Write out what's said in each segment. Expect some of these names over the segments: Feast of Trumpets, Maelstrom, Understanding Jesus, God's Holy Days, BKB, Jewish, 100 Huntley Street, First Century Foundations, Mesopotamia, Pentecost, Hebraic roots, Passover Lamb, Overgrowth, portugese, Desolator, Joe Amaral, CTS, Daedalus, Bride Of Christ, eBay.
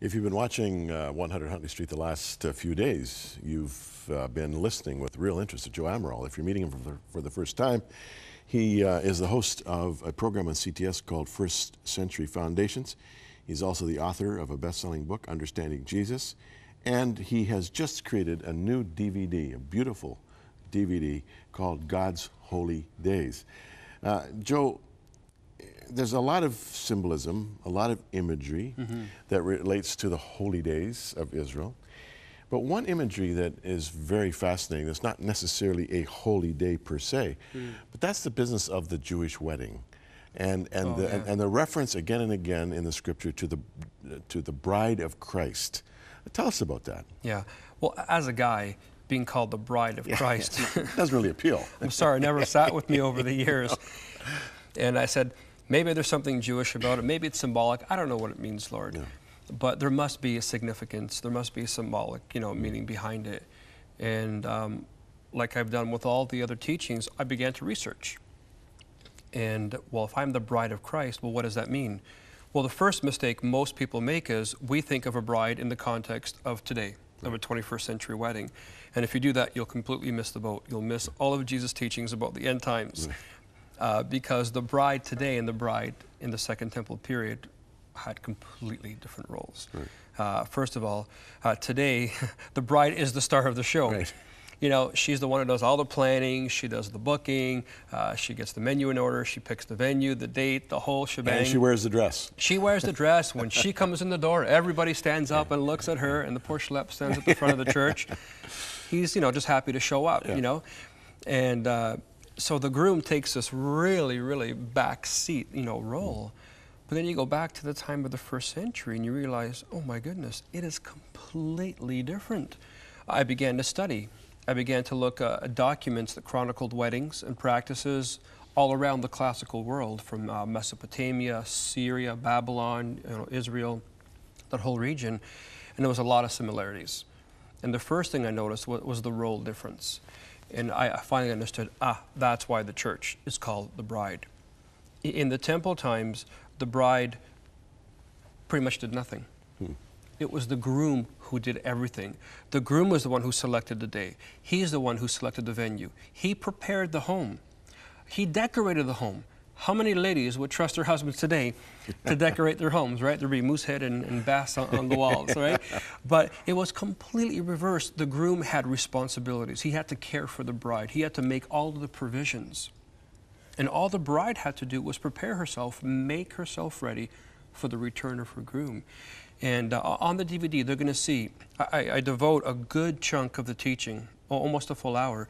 If you've been watching 100 Huntley Street the last few days, you've been listening with real interest to Joe Amaral. If you're meeting him for the first time, he is the host of a program on CTS called First Century Foundations. He's also the author of a best-selling book, Understanding Jesus, and he has just created a new DVD, a beautiful DVD called God's Holy Days. Joe, there's a lot of symbolism, a lot of imagery that relates to the holy days of Israel. But one imagery that is very fascinating, that's not necessarily a holy day per se, but that's the business of the Jewish wedding. And the reference again and again in the scripture to the Bride of Christ. Tell us about that. Yeah, well, as a guy, being called the Bride of Christ doesn't really appeal. I'm sorry, it never sat with me over the years. And I said, maybe there's something Jewish about it. Maybe it's symbolic. I don't know what it means, Lord. Yeah. But there must be a significance. There must be a symbolic, meaning behind it. And like I've done with all the other teachings, I began to research. And, well, if I'm the Bride of Christ, well, what does that mean? Well, the first mistake most people make is we think of a bride in the context of today, of a 21st century wedding. And if you do that, you'll completely miss the boat. You'll miss all of Jesus' teachings about the end times. Yeah. Because the bride today and the bride in the Second Temple period had completely different roles. Right. First of all, today, the bride is the star of the show. Right. You know, she's the one who does all the planning, she does the booking, she gets the menu in order, she picks the venue, the date, the whole shebang. And she wears the dress. She wears the dress. When she comes in the door, everybody stands up and looks at her, and the poor schlep stands at the front of the church. He's, just happy to show up, And, so the groom takes this really, really back seat, role. But then you go back to the time of the first century and you realize, oh my goodness, it is completely different. I began to study. I began to look at documents that chronicled weddings and practices all around the classical world, from Mesopotamia, Syria, Babylon, Israel, that whole region. And there was a lot of similarities. And the first thing I noticed was the role difference. And I finally understood, that's why the church is called the bride. In the temple times, the bride pretty much did nothing. It was the groom who did everything. The groom was the one who selected the day. He's the one who selected the venue. He prepared the home. He decorated the home. How many ladies would trust their husbands today to decorate their homes, right? There'd be moose head and bass on the walls, right? But it was completely reversed. The groom had responsibilities. He had to care for the bride. He had to make all of the provisions. And all the bride had to do was prepare herself, make herself ready for the return of her groom. And on the DVD, they're going to see, I devote a good chunk of the teaching, almost a full hour,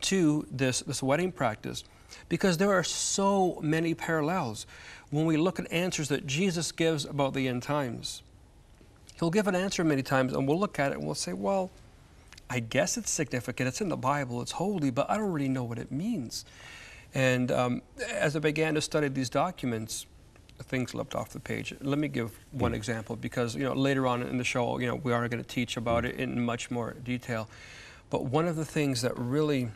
to this wedding practice, because there are so many parallels. When we look at answers that Jesus gives about the end times, he'll give an answer many times and we'll look at it and we'll say, well, I guess it's significant, it's in the Bible, it's holy, but I don't really know what it means. And as I began to study these documents, things leapt off the page. Let me give one example, because later on in the show, we are going to teach about it in much more detail. But one of the things that really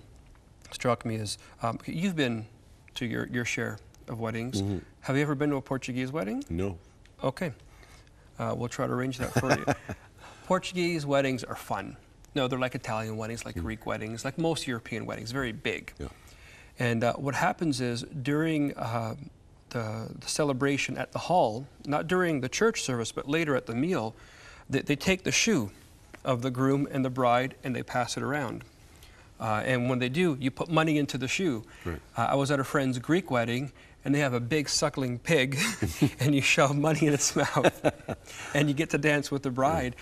struck me is, you've been to your share of weddings. Have you ever been to a Portuguese wedding? No. Okay. We'll try to arrange that for you. Portuguese weddings are fun. No, they're like Italian weddings, like Greek weddings, like most European weddings, very big. Yeah. And what happens is during the celebration at the hall, not during the church service, but later at the meal, they take the shoe of the groom and the bride and they pass it around. And when they do, you put money into the shoe. Right. I was at a friend's Greek wedding, and they have a big suckling pig, and you shove money in its mouth, and you get to dance with the bride.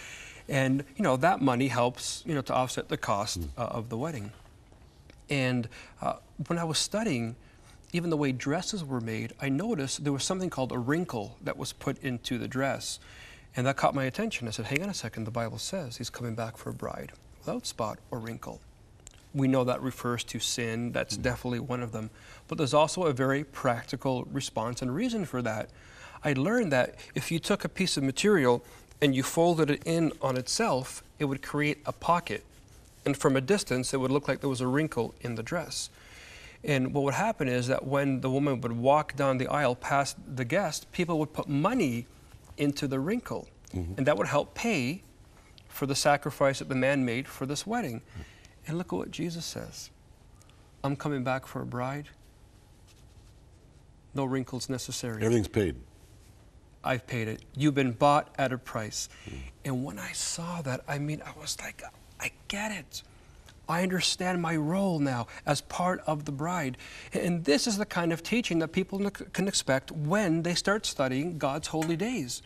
Right. And, that money helps, to offset the cost of the wedding. And when I was studying, even the way dresses were made, I noticed there was something called a wrinkle that was put into the dress. And that caught my attention. I said, hang on a second, the Bible says he's coming back for a bride without spot or wrinkle. We know that refers to sin. That's definitely one of them. But there's also a very practical response and reason for that. I learned that if you took a piece of material and you folded it in on itself, it would create a pocket. And from a distance, it would look like there was a wrinkle in the dress. And what would happen is that when the woman would walk down the aisle past the guest, people would put money into the wrinkle. Mm-hmm. And that would help pay for the sacrifice that the man made for this wedding. Mm-hmm. And look at what Jesus says. I'm coming back for a bride. No wrinkles necessary. Everything's paid. I've paid it. You've been bought at a price. Mm-hmm. And when I saw that, I mean, I was like, I get it. I understand my role now as part of the bride. And this is the kind of teaching that people can expect when they start studying God's Holy Days.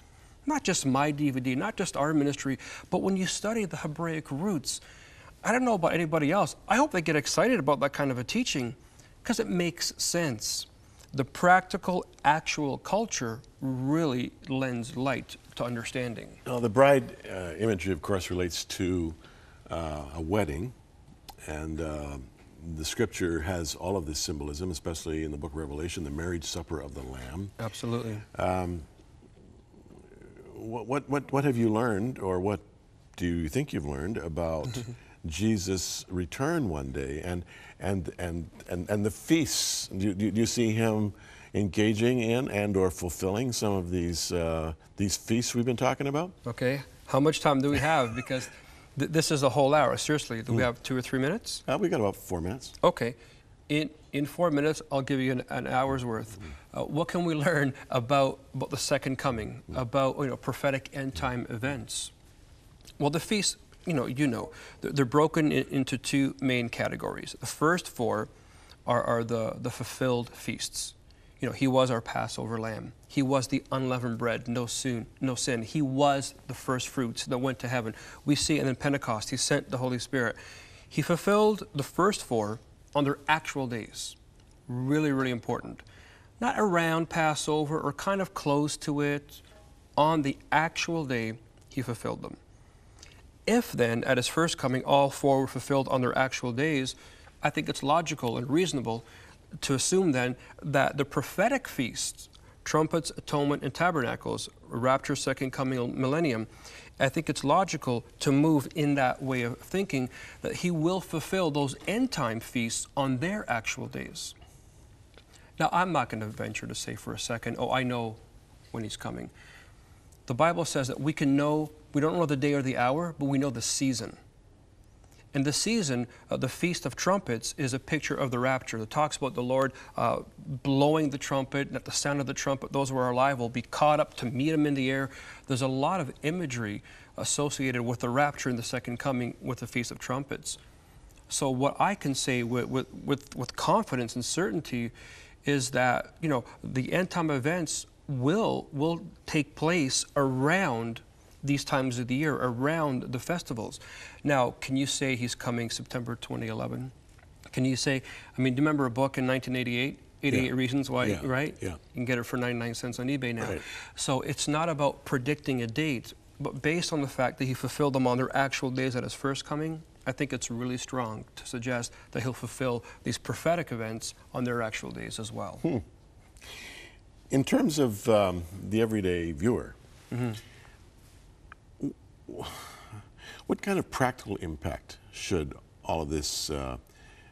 Not just my DVD, not just our ministry, but when you study the Hebraic roots. I don't know about anybody else. I hope they get excited about that kind of a teaching because it makes sense. The practical, actual culture really lends light to understanding. Now, the bride imagery, of course, relates to a wedding. And the scripture has all of this symbolism, especially in the book of Revelation, the marriage supper of the Lamb. Absolutely. What have you learned, or what do you think you've learned about Jesus' return one day and the feasts? Do you see him engaging in and or fulfilling some of these feasts we've been talking about? Okay, how much time do we have? Because this is a whole hour. Seriously, do we have 2 or 3 minutes? We got about 4 minutes. Okay. In 4 minutes, I'll give you an hour's worth. What can we learn about the second coming, about prophetic end time events? Well, the feasts, they're broken into 2 main categories. The first 4 are the fulfilled feasts. He was our Passover Lamb. He was the unleavened bread, no sin. He was the first fruits that went to heaven. We see, and in Pentecost, he sent the Holy Spirit. He fulfilled the first 4 on their actual days. Really, really important. Not around Passover or kind of close to it. On the actual day, he fulfilled them. If then, at his first coming, all 4 were fulfilled on their actual days, I think it's logical and reasonable to assume then that the prophetic feasts, trumpets, atonement, and tabernacles, rapture, second coming, millennium, I think it's logical to move in that way of thinking that he will fulfill those end time feasts on their actual days. Now, I'm not going to venture to say for a second, I know when he's coming. The Bible says that we don't know the day or the hour, but we know the season. And the season, the Feast of Trumpets, is a picture of the rapture. It talks about the Lord blowing the trumpet, and at the sound of the trumpet, those who are alive will be caught up to meet him in the air. There's a lot of imagery associated with the rapture and the second coming with the Feast of Trumpets. So what I can say with confidence and certainty is that the end time events will take place around these times of the year, around the festivals. Now, can you say he's coming September 2011? Can you say, do you remember a book in 1988, 88 yeah. Reasons Why, yeah. right? Yeah. You can get it for 99 cents on eBay now. Right. So it's not about predicting a date, but based on the fact that he fulfilled them on their actual days at his first coming, I think it's really strong to suggest that he'll fulfill these prophetic events on their actual days as well. Hmm. In terms of the everyday viewer, mm-hmm. what kind of practical impact should all of this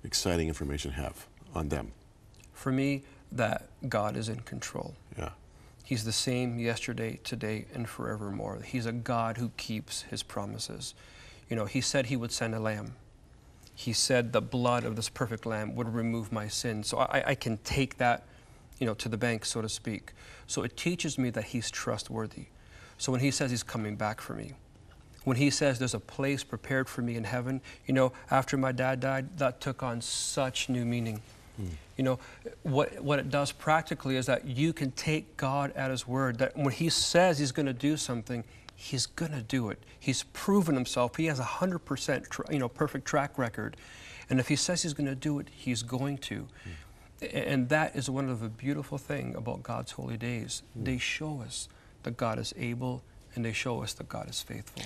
exciting information have on them? For me, that God is in control. Yeah. He's the same yesterday, today, and forevermore. He's a God who keeps his promises. He said he would send a lamb. He said the blood of this perfect lamb would remove my sin. So I can take that, to the bank, so to speak. So it teaches me that he's trustworthy. So when he says he's coming back for me, when he says there's a place prepared for me in heaven, after my dad died, that took on such new meaning. Mm. What it does practically is that you can take God at his word, that when he says he's going to do something, he's going to do it. He's proven himself. He has 100% perfect track record. And if he says he's going to do it, he's going to. Mm. And that is one of the beautiful things about God's Holy Days. Mm. They show us that God is able, and they show us that God is faithful.